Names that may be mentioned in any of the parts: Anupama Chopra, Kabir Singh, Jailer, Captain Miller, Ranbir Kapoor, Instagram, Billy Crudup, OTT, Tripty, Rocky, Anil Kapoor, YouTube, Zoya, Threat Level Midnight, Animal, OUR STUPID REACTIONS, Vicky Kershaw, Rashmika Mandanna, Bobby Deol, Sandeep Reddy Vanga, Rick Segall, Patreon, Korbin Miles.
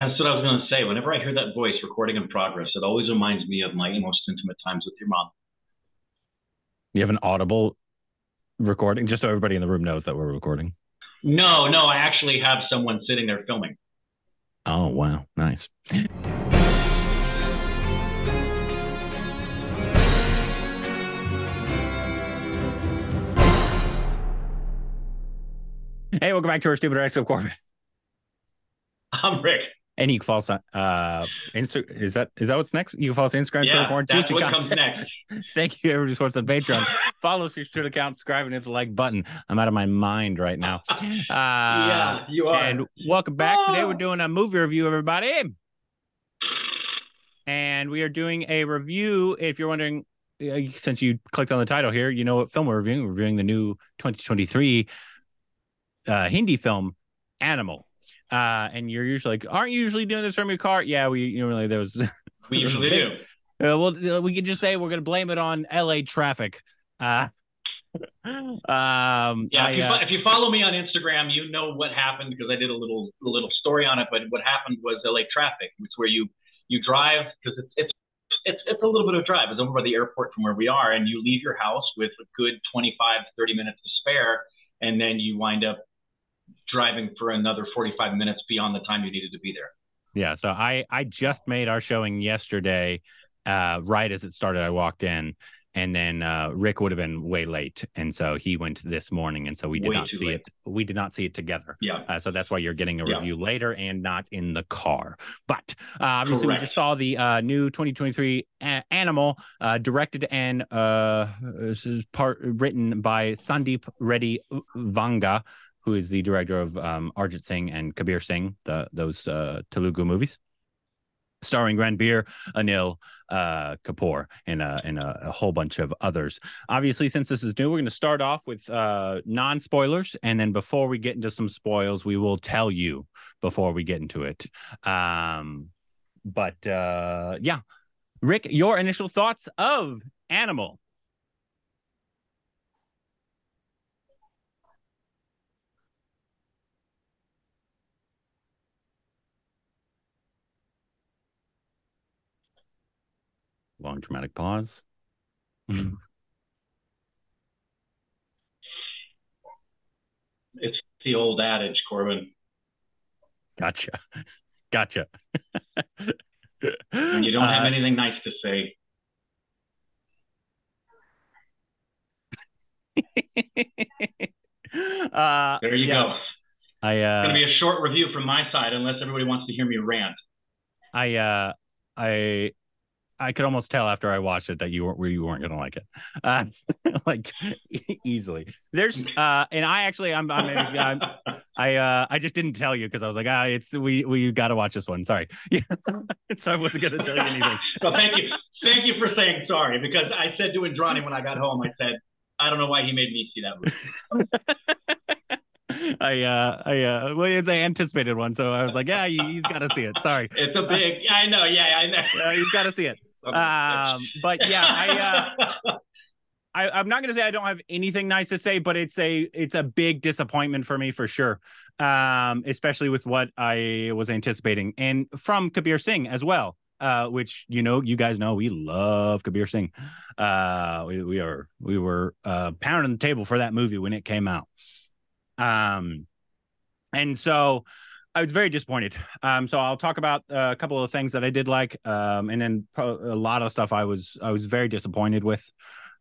That's what I was going to say. Whenever I hear that voice, recording in progress, it always reminds me of my most intimate times with your mom. You have an audible recording? Just so everybody in the room knows that we're recording. No, I actually have someone sitting there filming. Oh, wow. Nice. Hey, welcome back to Our Stupid Reactions. Korbin. I'm Rick. And you can follow us on Instagram. Is that what's next? You can follow us on Instagram, Twitter, for juicy content. Comes next. Thank you, everybody, for us on Patreon. Follow us, your Twitter account, subscribe, and hit the like button. I'm out of my mind right now. Yeah, you are. And welcome back. Today we're doing a movie review, everybody. And we are doing a review. If you're wondering, since you clicked on the title here, you know what film we're reviewing. We're reviewing the new 2023 Hindi film, Animal. And you're usually like, aren't you usually doing this from your car? Yeah, we usually do. Well, we could just say we're going to blame it on LA traffic. If you follow me on Instagram, you know what happened, because I did a little story on it. But what happened was LA traffic. It's where you drive, because it's a little bit of a drive. It's over by the airport from where we are, and you leave your house with a good 25-30 minutes to spare, and then you wind up driving for another 45 minutes beyond the time you needed to be there. Yeah, so I just made our showing yesterday. Right as it started, I walked in, and then Rick would have been way late, and so he went this morning, and so we did not see it. We did not see it together. Yeah. So that's why you're getting a review later and not in the car. But obviously, correct, we just saw the new 2023 Animal, directed and written by Sandeep Reddy Vanga, who is the director of Arjit Singh and Kabir Singh, those Telugu movies, starring Ranbir, Anil Kapoor, and a whole bunch of others. Obviously, since this is new, we're going to start off with non-spoilers, and then before we get into some spoils, we will tell you before we get into it. Yeah, Rick, your initial thoughts of Animal. Long dramatic pause. It's the old adage, Korbin. Gotcha. When you don't have anything nice to say. There you go. It's gonna be a short review from my side, unless everybody wants to hear me rant. I could almost tell after I watched it that you weren't going to like it, like easily. There's and I actually I just didn't tell you because I was like, it's we got to watch this one. Sorry, so I wasn't going to tell you anything. So thank you for saying sorry, because I said to Indrani when I got home, I said I don't know why he made me see that movie. Well, it's an anticipated one, so I was like, yeah, he's got to see it. Sorry, it's a big. I know. Yeah, I know. He's got to see it. But yeah, I'm not gonna say I don't have anything nice to say, but it's a big disappointment for me for sure. Especially with what I was anticipating, and from Kabir Singh as well. Which you guys know we love Kabir Singh. We were pounding the table for that movie when it came out. And so I was very disappointed. So I'll talk about a couple of things that I did like, and then a lot of stuff I was very disappointed with,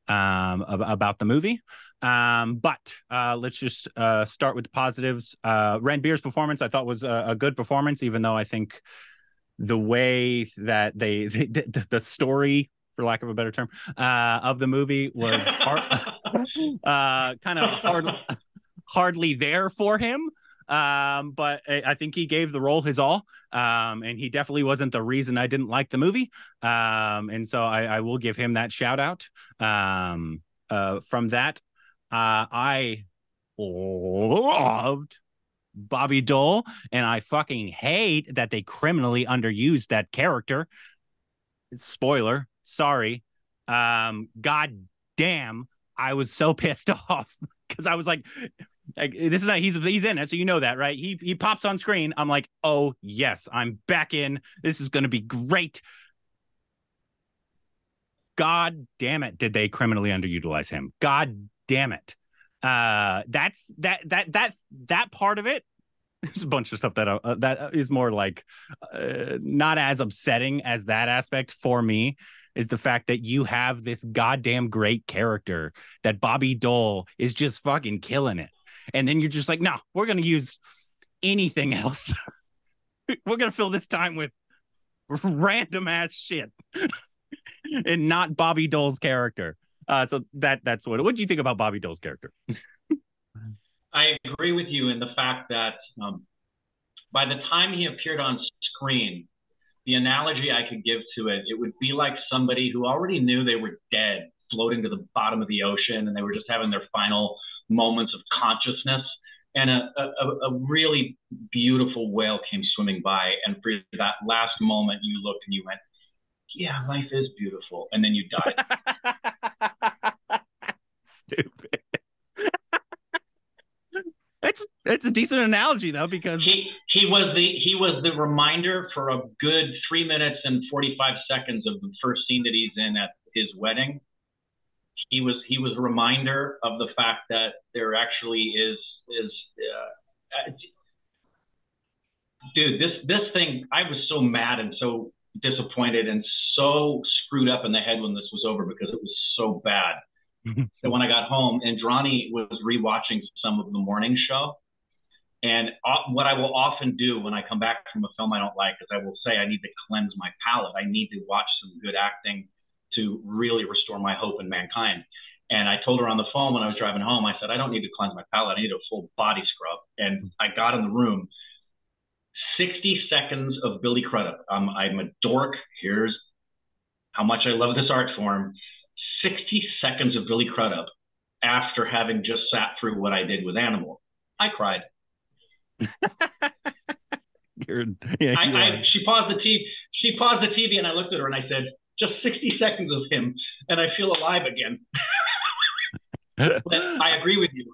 about the movie. Let's just, start with the positives. Ranbir's performance, I thought, was a good performance, even though I think the way that the story, for lack of a better term, of the movie was kind of hardly there for him, but I think he gave the role his all, and he definitely wasn't the reason I didn't like the movie, and so I will give him that shout out. From that, I loved Bobby Deol, and I fucking hate that they criminally underused that character. Spoiler, sorry. God damn, I was so pissed off because I was like, Like, this is not, he's in it, so you know that, right? He pops on screen. I'm like, oh yes, I'm back in. This is going to be great. God damn it! Did they criminally underutilize him? God damn it! That's that part of it. There's a bunch of stuff that that is more like not as upsetting as that aspect for me. Is the fact that you have this goddamn great character that Bobby Deol is just fucking killing it. And then you're just like, no, we're going to use anything else. We're going to fill this time with random ass shit and not Bobby Dol's character. So that's what do you think about Bobby Dol's character? I agree with you in the fact that by the time he appeared on screen, the analogy I could give to it, it would be like somebody who already knew they were dead, floating to the bottom of the ocean, and they were just having their final moments of consciousness. And a really beautiful whale came swimming by, and for that last moment, you looked and you went, yeah, life is beautiful. And then you died. Stupid. It's a decent analogy though, because he was the reminder for a good 3 minutes and 45 seconds of the first scene that he's in at his wedding. He was a reminder of the fact that there actually is dude, this thing. I was so mad and so disappointed and so screwed up in the head when this was over because it was so bad. So when I got home, Andrani was rewatching some of the morning show, and what I will often do when I come back from a film I don't like is I will say I need to cleanse my palate. I need to watch some good acting to really restore my hope in mankind. And I told her on the phone when I was driving home, I said, I don't need to cleanse my palate. I need a full body scrub. And I got in the room, 60 seconds of Billy Crudup. I'm a dork. Here's how much I love this art form. 60 seconds of Billy Crudup after having just sat through what I did with Animal. I cried. She paused the TV and I looked at her and I said, just 60 seconds of him and I feel alive again. But I agree with you.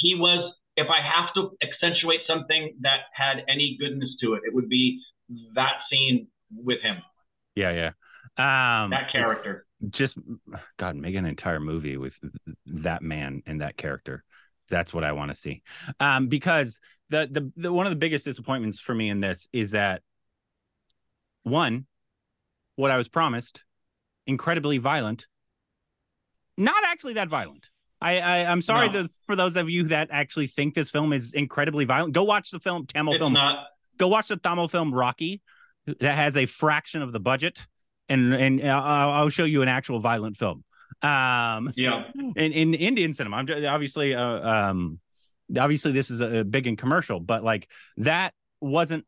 He was, if I have to accentuate something that had any goodness to it, it would be that scene with him. Yeah, yeah. That character, just God, make an entire movie with that man and that character. That's what I want to see. Because the one of the biggest disappointments for me in this is that one, what I was promised, incredibly violent, not actually that violent. I'm sorry for those of you that actually think this film is incredibly violent. Go watch the film Tamil film. Go watch the Tamil film Rocky, that has a fraction of the budget. And I'll show you an actual violent film. Yeah. In Indian cinema, obviously, obviously this is a big and commercial, but like that wasn't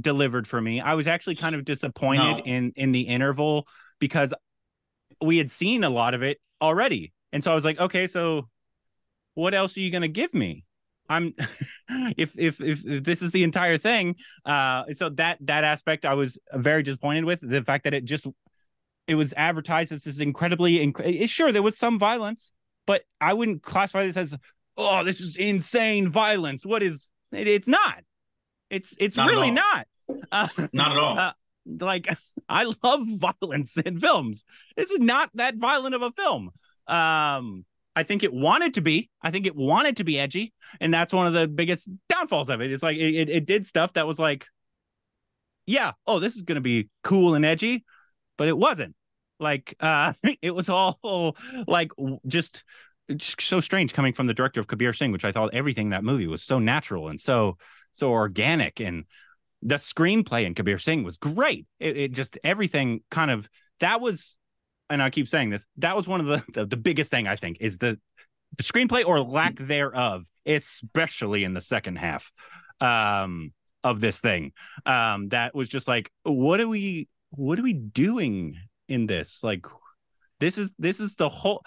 delivered for me. I was actually kind of disappointed in the interval because we had seen a lot of it already, and so I was like, okay, so what else are you gonna give me? If this is the entire thing, so that aspect I was very disappointed with. The fact that it was advertised as this incredibly sure there was some violence, but I wouldn't classify this as, oh, this is insane violence. What is it? It's not. It's not really not. Not at all. Like I love violence in films. This is not that violent of a film. I think it wanted to be. I think it wanted to be edgy, and that's one of the biggest downfalls of it. It's like it did stuff that was like, yeah, oh, this is gonna be cool and edgy, but it wasn't. Like it was all like just so strange coming from the director of Kabir Singh, which I thought everything in that movie was so natural and so organic, and the screenplay in Kabir Singh was great. It just everything kind of that was. And I keep saying this, that was one of the biggest thing I think is the screenplay or lack thereof, especially in the second half of this thing. That was just like, what are we doing in this? Like, this is the whole,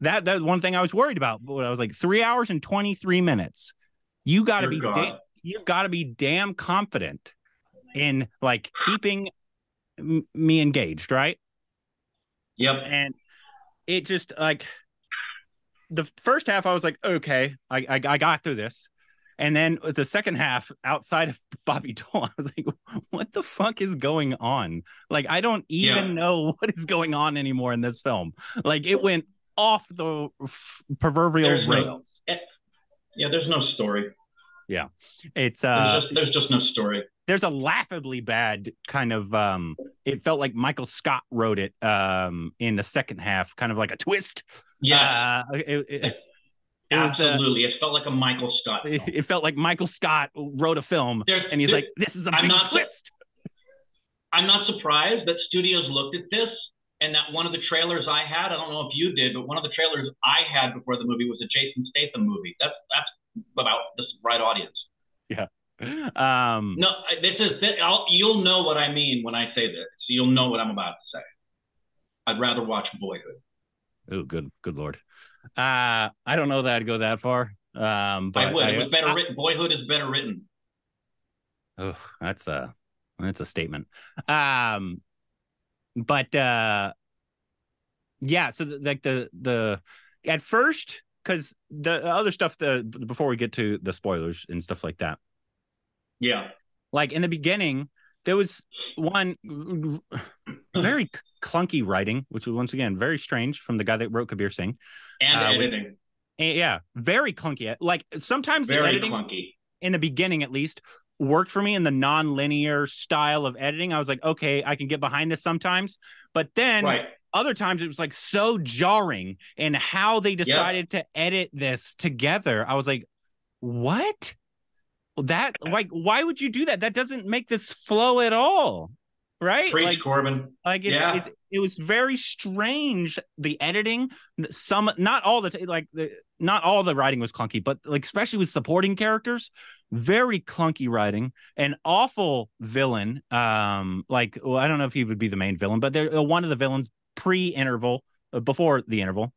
that's one thing I was worried about. But I was like 3 hours and 23 minutes. You got to be, you got to be damn confident in like keeping me engaged. Right. Yep. And it just like the first half, I was like, okay, I got through this. And then the second half, outside of Bobby Deol, I was like, what the fuck is going on? Like, I don't even know what is going on anymore in this film. Like, it went off the proverbial rails. There's no story. Yeah. It's there's just no story. There's a laughably bad kind of it felt like Michael Scott wrote it in the second half, kind of like a twist. Yeah. It absolutely. It felt like a Michael Scott film. It felt like Michael Scott wrote a film and he's like, this is a big twist. I'm not surprised that studios looked at this and that one of the trailers I had, I don't know if you did, but one of the trailers I had before the movie was a Jason Statham movie. That's about the right audience. Yeah. No, this is, you'll know what I mean when I say this. So you'll know what I'm about to say. I'd rather watch Boyhood. Oh, good Lord. I don't know that I'd go that far. But I would. It was better written. Boyhood is better written. Oh, that's a statement. Yeah, so like the at first, because the other stuff, before we get to the spoilers and stuff like that. Yeah. Like in the beginning, there was one very clunky writing, which was once again very strange from the guy that wrote Kabir Singh, and editing. Very clunky. Like sometimes the editing clunky in the beginning, at least, worked for me in the non-linear style of editing. I was like, okay, I can get behind this sometimes, but then other times it was like so jarring in how they decided to edit this together. I was like, what? That like, why would you do that? That doesn't make this flow at all. Right? Preach, like Korbin. Like it was very strange, the editing. Not all the writing was clunky, but like especially with supporting characters, very clunky writing. An awful villain. I don't know if he would be the main villain, but they're one of the villains pre-interval, before the interval.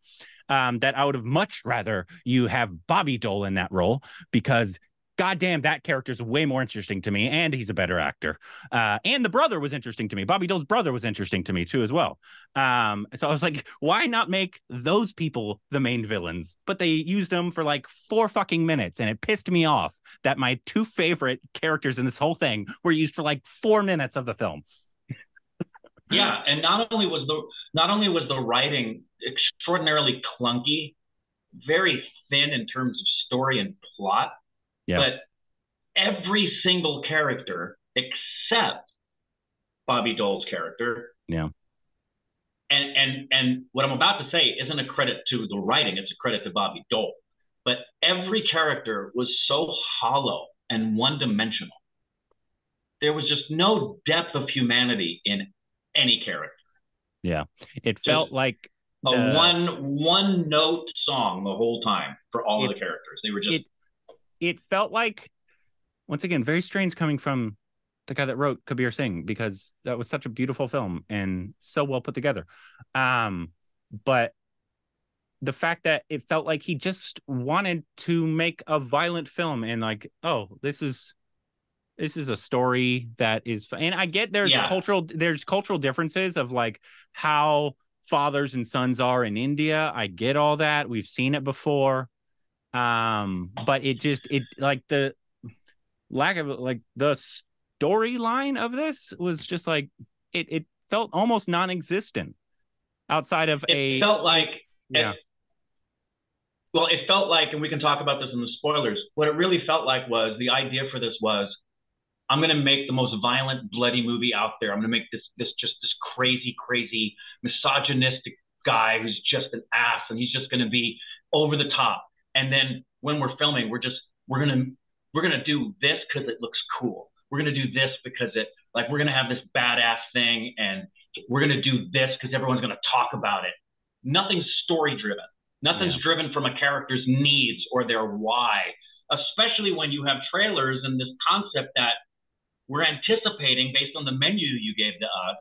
That I would have much rather you have Bobby Deol in that role, because goddamn, that character's way more interesting to me, and he's a better actor. And the brother was interesting to me. Bobby Dol's brother was interesting to me too, as well. So I was like, why not make those people the main villains? But they used them for like 4 fucking minutes, and it pissed me off that my 2 favorite characters in this whole thing were used for like 4 minutes of the film. Yeah, and not only was the writing extraordinarily clunky, very thin in terms of story and plot. Yeah. But every single character except Bobby Dol's character. Yeah. And what I'm about to say isn't a credit to the writing, it's a credit to Bobby Deol. But every character was so hollow and one-dimensional. There was just no depth of humanity in any character. Yeah. It felt like a one note song the whole time for all of the characters. They were just It felt like, once again, very strange coming from the guy that wrote Kabir Singh, because that was such a beautiful film and so well put together. But the fact that it felt like he just wanted to make a violent film and like, oh, this is a story that is, and I get there's cultural differences of like how fathers and sons are in India. I get all that. We've seen it before. But it like the lack of like the storyline of this was just like it felt almost non-existent outside of it felt like, and we can talk about this in the spoilers, what it really felt like was the idea for this was, I'm going to make the most violent, bloody movie out there. I'm going to make this crazy misogynistic guy who's just an ass, and he's just going to be over the top. And then when we're filming, we're gonna do this because it looks cool. We're gonna do this because we're gonna have this badass thing, and we're gonna do this because everyone's gonna talk about it. Nothing's story driven. Nothing's driven from a character's needs or their why. Especially when you have trailers and this concept that we're anticipating based on the menu you gave to us,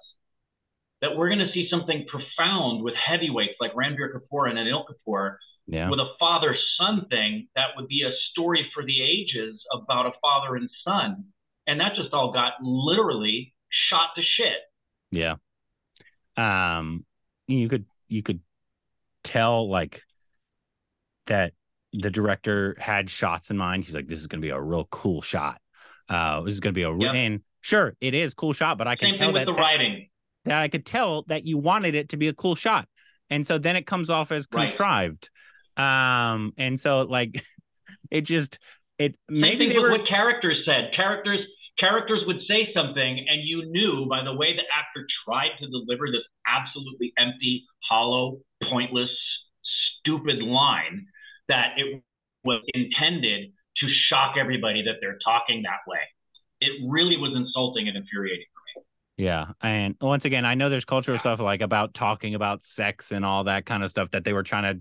that we're gonna see something profound with heavyweights like Ranbir Kapoor and Anil Kapoor. Yeah. With a father-son thing, that would be a story for the ages about a father and son. And that just all got literally shot to shit. Yeah. You could tell like that the director had shots in mind. He's like, this is going to be a real cool shot. This is going to be a and sure, it is cool shot, but I can tell that the writing that I could tell that you wanted it to be a cool shot. And so then it comes off as contrived. And so like it just maybe they were... what characters said. Characters would say something, and you knew by the way the actor tried to deliver this absolutely empty, hollow, pointless, stupid line that it was intended to shock everybody that they're talking that way. It really was insulting and infuriating for me. Yeah. And once again, I know there's cultural stuff like about talking about sex and all that kind of stuff that they were trying to,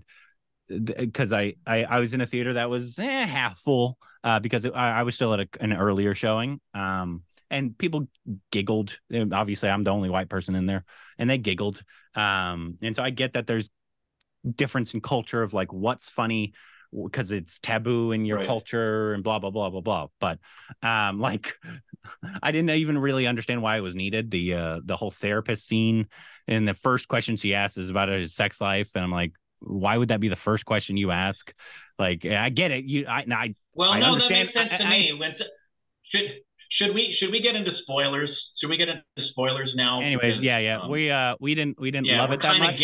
because I was in a theater that was half full because I was still at an earlier showing. And people giggled. Obviously, I'm the only white person in there, and they giggled. And so I get that there's difference in culture of like what's funny because it's taboo in your culture and blah, blah, blah, blah, blah. But like, I didn't even really understand why it was needed. The whole therapist scene, and the first question she asks is about his sex life. And I'm like, why would that be the first question you ask? Like, I get it. I understand. That makes sense to me. Should we get into spoilers? Should we get into spoilers now? Anyways, because, we didn't love it that much.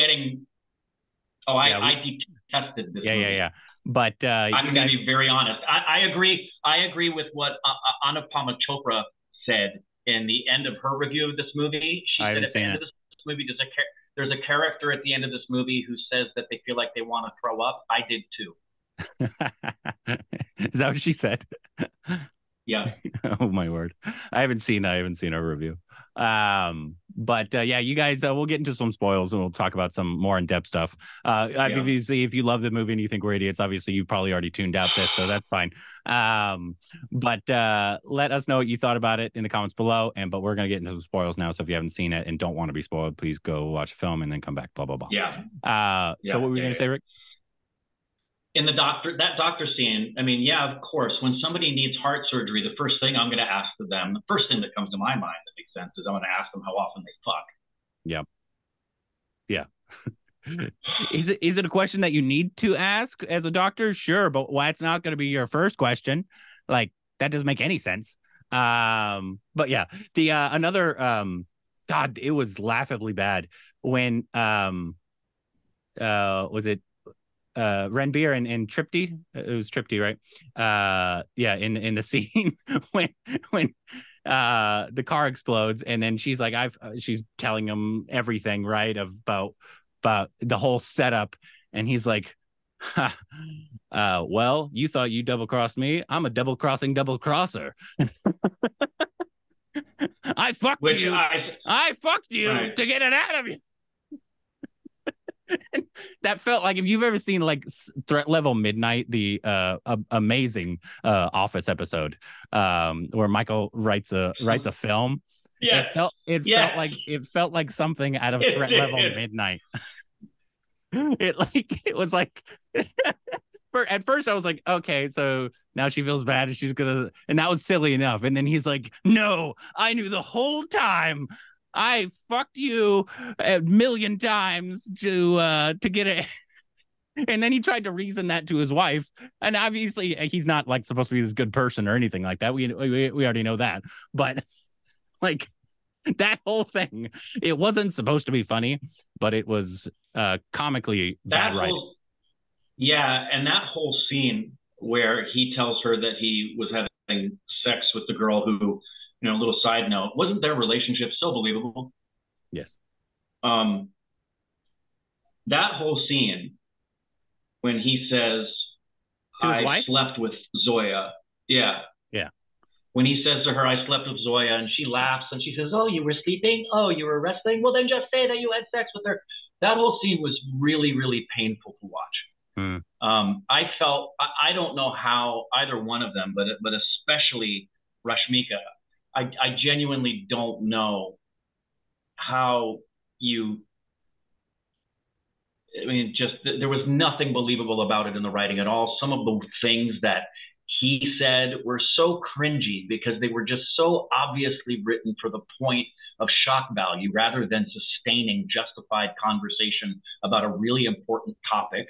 I detested this movie. But I'm going to be very honest. I agree. I agree with what Anupama Chopra said in the end of her review of this movie. She said at the end of this movie, there's a character at the end of this movie who says that they feel like they want to throw up. I did too. Is that what she said? Yeah. Oh my word. I haven't seen her review. You guys, we'll get into some spoils and we'll talk about some more in-depth stuff. Obviously, if you love the movie and you think we're idiots, obviously you probably already tuned out this, so that's fine. Let us know what you thought about it in the comments below. But we're going to get into the spoils now. So if you haven't seen it and don't want to be spoiled, please go watch a film and then come back, blah, blah, blah. Yeah. So what were you going to say, Rick? In that doctor scene, I mean, yeah, of course, when somebody needs heart surgery, the first thing I'm going to ask them, the first thing that comes to my mind that makes sense is I'm going to ask them how often they fuck. Yeah. Yeah. Is it a question that you need to ask as a doctor? Sure. But why it's not going to be your first question. Like, that doesn't make any sense. It was laughably bad when, Ranbir and Tripty, it was Tripty, right? In the scene when the car explodes, and then she's like, she's telling him everything, right, about the whole setup, and he's like, well, you thought you double crossed me? I'm a double crossing double crosser. I fucked you. I fucked you to get it out of you. That felt like, if you've ever seen like Threat Level Midnight, the amazing Office episode where Michael writes a film. Yeah, it felt like something out of Threat Level Midnight. It was like at first I was like, okay, so now she feels bad and she's gonna, and that was silly enough. And then he's like, no, I knew the whole time. I fucked you a million times to get it. And then he tried to reason that to his wife. And obviously he's not like supposed to be this good person or anything like that. We already know that, but like that whole thing, it wasn't supposed to be funny, but it was comically bad writing. Yeah. And that whole scene where he tells her that he was having sex with the girl who, you know, a little side note, wasn't their relationship so believable? Yes. That whole scene when he says, I slept with Zoya. Yeah. Yeah. When he says to her, I slept with Zoya, and she laughs and she says, oh, you were sleeping? Oh, you were wrestling? Well, then just say that you had sex with her. That whole scene was really, really painful to watch. Mm. I don't know how either one of them, but especially Rashmika, I genuinely don't know how you, I mean, just there was nothing believable about it in the writing at all. Some of the things that he said were so cringy because they were just so obviously written for the point of shock value rather than sustaining, justified conversation about a really important topic.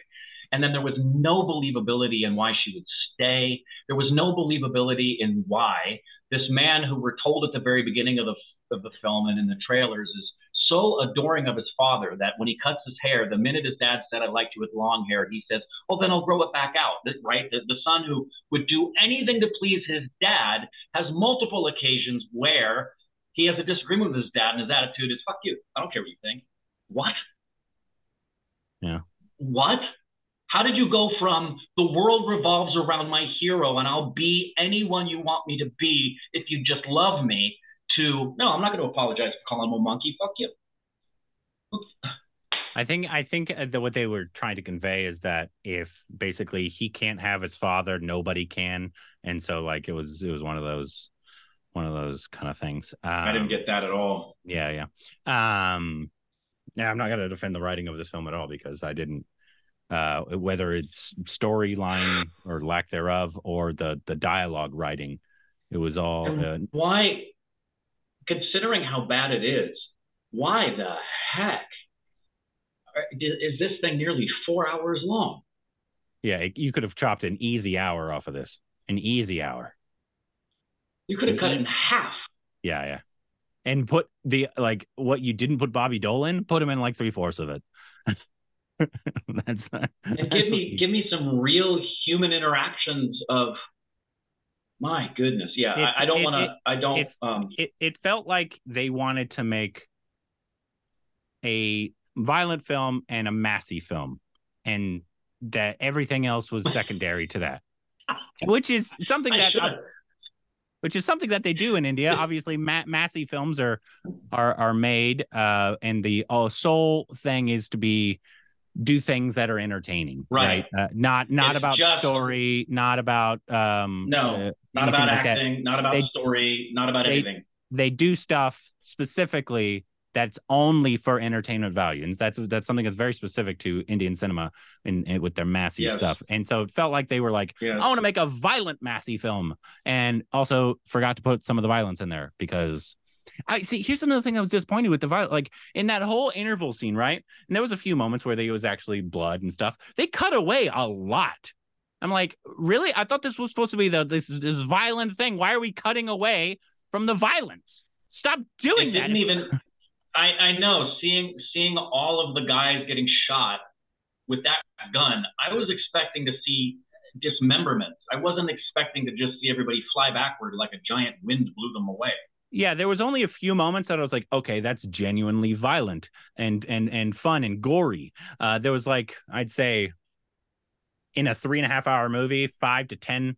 And then there was no believability in why she would stay. There was no believability in why this man who we're told at the very beginning of the film and in the trailers is so adoring of his father that when he cuts his hair, the minute his dad said, "I liked you with long hair," he says, "Oh, then I'll grow it back out," right? The son who would do anything to please his dad has multiple occasions where he has a disagreement with his dad and his attitude is, "Fuck you. I don't care what you think." What? Yeah. What? How did you go from the world revolves around my hero and I'll be anyone you want me to be if you just love me to, no, I'm not going to apologize for calling him a monkey. Fuck you. Oops. I think that what they were trying to convey is that if basically he can't have his father, nobody can. And so like it was one of those kind of things. I didn't get that at all. Yeah. Now I'm not going to defend the writing of this film at all because I didn't, whether it's storyline or lack thereof or the dialogue writing, it was all. Why, considering how bad it is, why the heck is this thing nearly 4 hours long? Yeah, you could have chopped an easy hour off of this. An easy hour. You could have cut it in half. Yeah. And put the, like, what you didn't put Bobby Deol in, put him in like 3/4 of it. Give me some real human interactions of, my goodness. Yeah. It felt like they wanted to make a violent film and a massy film, and that everything else was secondary to that, which is something that they do in India. Obviously, massy films are made, and the sole thing is to do things that are entertaining, right? Not about story, not about not about acting, like not about story, not about anything. They do stuff specifically that's only for entertainment value, and that's something that's very specific to Indian cinema and with their massy stuff. And so it felt like they were like, I want to make a violent massy film, and also forgot to put some of the violence in there because. I see. Here's another thing I was disappointed with the violence, like in that whole interval scene, right? And there was a few moments where there was actually blood and stuff. They cut away a lot. I'm like, really? I thought this was supposed to be this violent thing. Why are we cutting away from the violence? Stop doing that. I know. Seeing all of the guys getting shot with that gun, I was expecting to see dismemberment. I wasn't expecting to just see everybody fly backward like a giant wind blew them away. Yeah, there was only a few moments that I was like, okay, that's genuinely violent and fun and gory. There was like, I'd say in a 3.5 hour movie, 5 to 10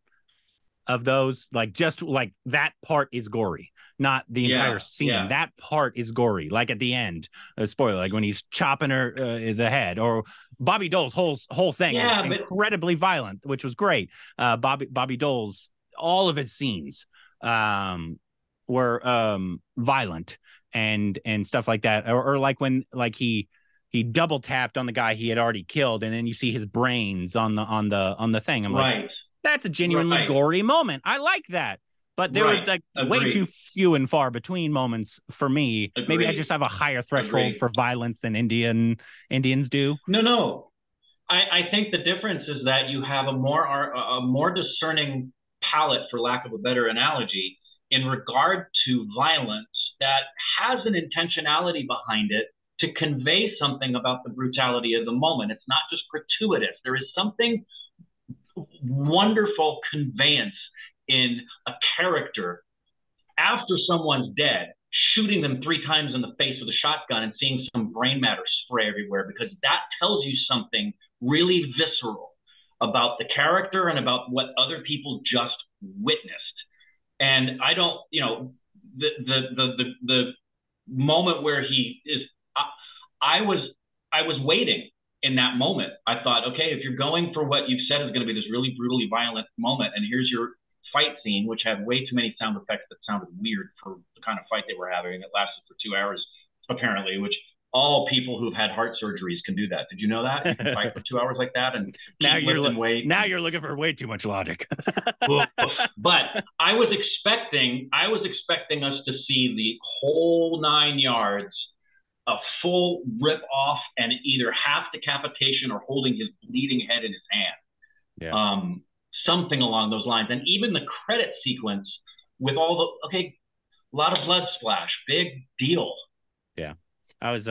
of those, like just like that part is gory, not the entire scene. Yeah. That part is gory. Like at the end, spoiler, like when he's chopping her the head, or Bobby Deol's whole thing was incredibly violent, which was great. Bobby Deol's, all of his scenes. Were violent and stuff like that, or like when like he double tapped on the guy he had already killed, and then you see his brains on the thing. I'm like, that's a genuinely gory moment. I like that, but there were like way too few and far between moments for me. Maybe I just have a higher threshold for violence than Indians do. No, I think the difference is that you have a more discerning palate, for lack of a better analogy, in regard to violence that has an intentionality behind it to convey something about the brutality of the moment. It's not just gratuitous. There is something wonderful conveyance in a character after someone's dead, shooting them 3 times in the face with a shotgun and seeing some brain matter spray everywhere, because that tells you something really visceral about the character and about what other people just witnessed. And I don't, you know, the moment where he is, I was waiting in that moment. I thought, okay, if you're going for what you've said is going to be this really brutally violent moment, and here's your fight scene, which had way too many sound effects that sounded weird for the kind of fight they were having. It lasted for 2 hours, apparently, which all people who've had heart surgeries can do that. Did you know that? You can fight for 2 hours like that, and now you're looking for way too much logic. But I was expecting us to see the whole 9 yards a full rip off and either half decapitation or holding his bleeding head in his hand. Yeah. Something along those lines. And even the credit sequence with all the, a lot of blood splash, big deal. Yeah. I was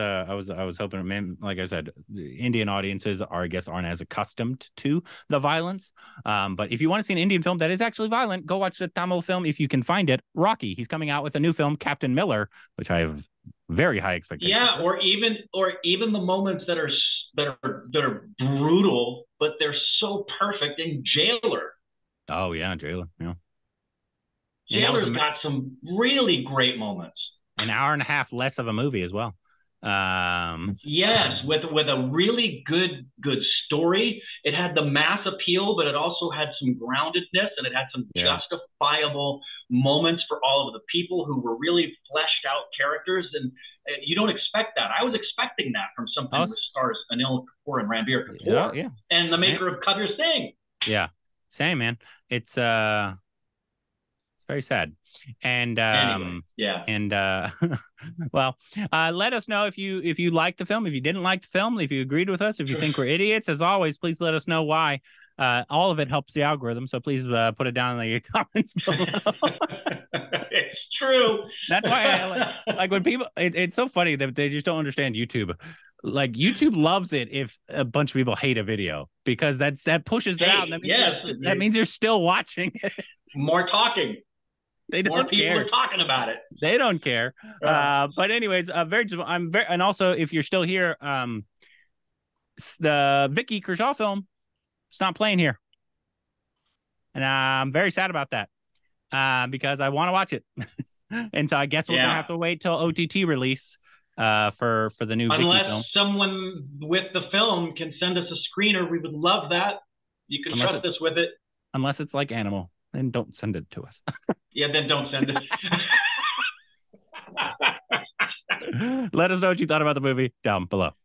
hoping, man, like I said, Indian audiences are, I guess, aren't as accustomed to the violence. But if you want to see an Indian film that is actually violent, go watch the Tamil film if you can find it. Rocky. He's coming out with a new film, Captain Miller, which I have very high expectations. Yeah, or even the moments that are brutal, but they're so perfect in Jailer. Oh yeah, Jailer. Yeah. Jailer's got some really great moments. An hour and a half less of a movie as well. Yes, with a really good story. It had the mass appeal, but it also had some groundedness, and it had some justifiable moments for all of the people who were really fleshed out characters, and you don't expect that. I was expecting that from something that stars Anil Kapoor and Ranbir Kapoor, and the maker of Kabir Singh. Yeah, same, man. It's very sad. And anyway, let us know if you liked the film, if you didn't like the film, if you agreed with us, if you think we're idiots. As always, please let us know why. All of it helps the algorithm, so please put it down in the comments below. It's true. That's why I like when people it's so funny that they just don't understand YouTube. Like, YouTube loves it if a bunch of people hate a video, because that pushes it out, and that means that means you're still watching it. More talking. They don't care. Are talking about it. They don't care. But anyways, and also, if you're still here, the Vicky Kershaw film, it's not playing here, and I'm very sad about that, because I want to watch it, and so I guess we're gonna have to wait till OTT release for the new Vicky film. Unless someone with the film can send us a screener, we would love that. You can trust us with it. Unless it's like Animal. Then don't send it to us. Then don't send it. Let us know what you thought about the movie down below.